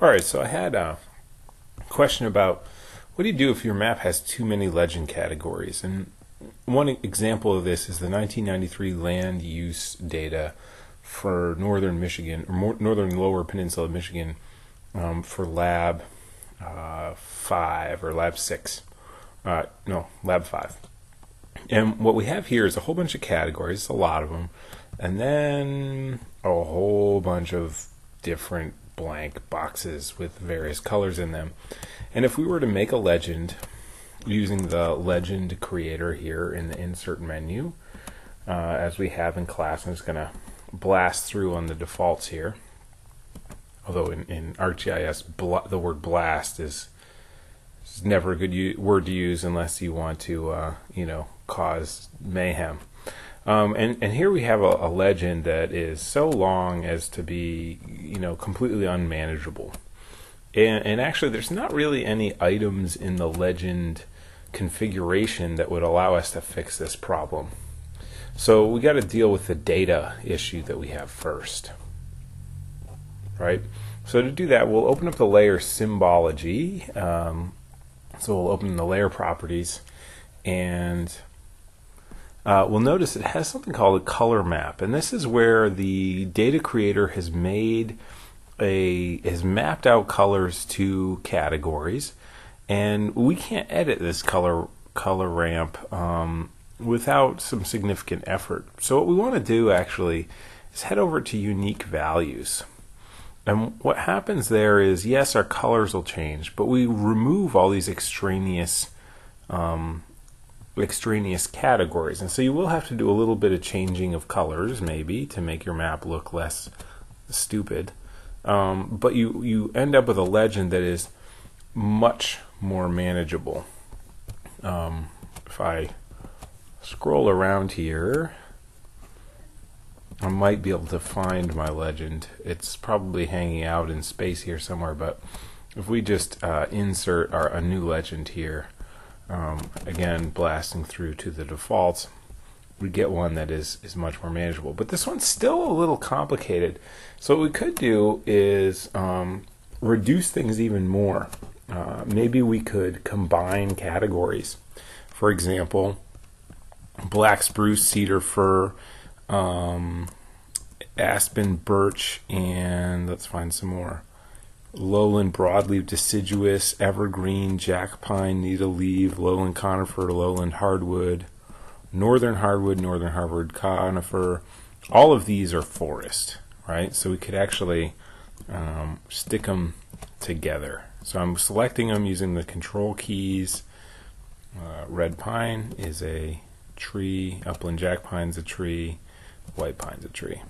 Alright, so I had a question about what do you do if your map has too many legend categories? And one example of this is the 1993 land use data for northern Michigan, or northern lower peninsula of Michigan, for lab 5 or lab 6. Lab 5. And what we have here is a whole bunch of categories, a lot of them, and then a whole bunch of different blank boxes with various colors in them. And if we were to make a legend using the legend creator here in the insert menu, as we have in class, I'm just going to blast through on the defaults here. Although in ArcGIS, the word blast is never a good word to use unless you want to, cause mayhem. And here we have a legend that is so long as to be, completely unmanageable. And actually, there's not really any items in the legend configuration that would allow us to fix this problem. So we got to deal with the data issue that we have first, right? So to do that, we'll open up the layer symbology. So we'll open the layer properties, and we'll notice it has something called a color map, and this is where the data creator has mapped out colors to categories, and we can't edit this color ramp without some significant effort. So what we want to do actually is head over to unique values. And what happens there is, yes, our colors will change, but we remove all these extraneous categories, and so you will have to do a little bit of changing of colors maybe to make your map look less stupid, but you end up with a legend that is much more manageable. If I scroll around here, I might be able to find my legend. It's probably hanging out in space here somewhere, but if we just insert a new legend here, again, blasting through to the defaults, we get one that is much more manageable. But this one's still a little complicated. So what we could do is reduce things even more. Maybe we could combine categories. For example, black spruce, cedar, fir, aspen, birch, and let's find some more. Lowland broadleaf, deciduous, evergreen, jack pine, needle leaf, lowland conifer, lowland hardwood, northern hardwood, northern hardwood conifer. All of these are forest, right? So we could actually stick them together. So I'm selecting them using the control keys. Red pine is a tree, upland jack pine's a tree, white pine's a tree.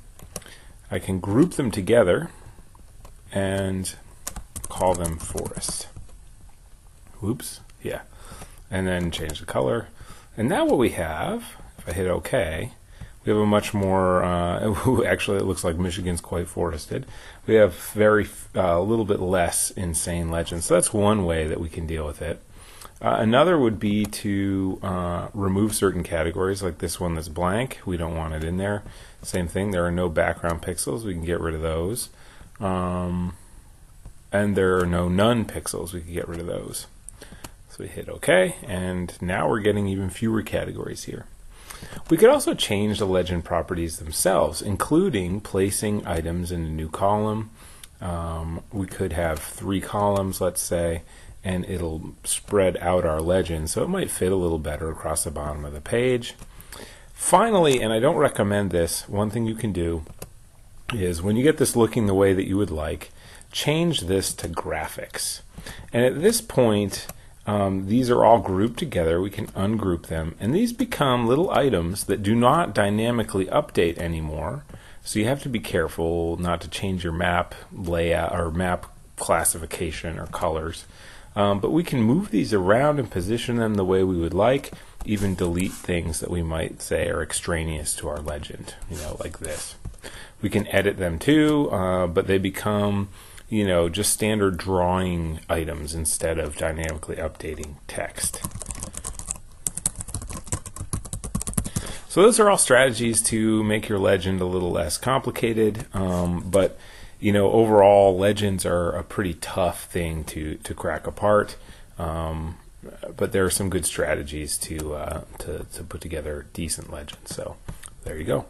I can group them together and call them forest. Oops, yeah. And then change the color. And now what we have, if I hit OK, we have a much more, actually it looks like Michigan's quite forested. We have a little bit less insane legends. So that's one way that we can deal with it. Another would be to remove certain categories, like this one that's blank. We don't want it in there. Same thing, there are no background pixels. We can get rid of those. And there are no none pixels. We can get rid of those. So we hit OK, and now we're getting even fewer categories here. We could also change the legend properties themselves, including placing items in a new column. We could have 3 columns, let's say, and it'll spread out our legend, so it might fit a little better across the bottom of the page. Finally, and I don't recommend this, one thing you can do is when you get this looking the way that you would like, change this to graphics. And at this point, these are all grouped together. We can ungroup them, and these become little items that do not dynamically update anymore. So you have to be careful not to change your map layout or map classification or colors. But we can move these around and position them the way we would like, even delete things that we might say are extraneous to our legend, like this. We can edit them too, but they become, just standard drawing items instead of dynamically updating text. So those are all strategies to make your legend a little less complicated, but you know, overall, legends are a pretty tough thing to crack apart, but there are some good strategies to put together decent legends. So there you go.